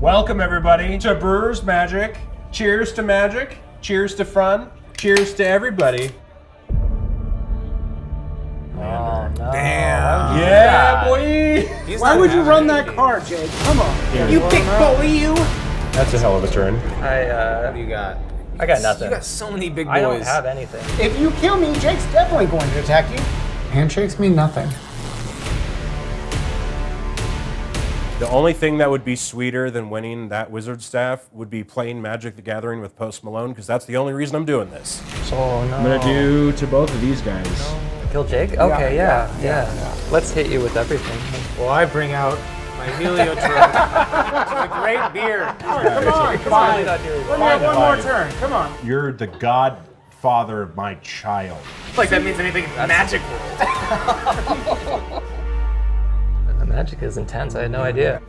Welcome everybody to Brewer's Magic. Cheers to magic, cheers to fun, cheers to everybody. Oh, no. Damn. Yeah, boy. Why would you run that card, Jake? Come on. Yeah, you big boy, you. That's a hell of a turn. What do you got? I got nothing. You got so many big boys. I don't have anything. If you kill me, Jake's definitely going to attack you. Handshakes mean nothing. The only thing that would be sweeter than winning that wizard staff would be playing Magic the Gathering with Post Malone, because that's the only reason I'm doing this. Oh, no. I'm going to do to both of these guys. No. Kill Jake? Okay, yeah. Let's hit you with everything. Well, I bring out my Heliotrope. It's a great beer. Come on. Let me have one more turn. Come on. You're the godfather of my child. It's like that means anything magical. Magic is intense, I had no idea.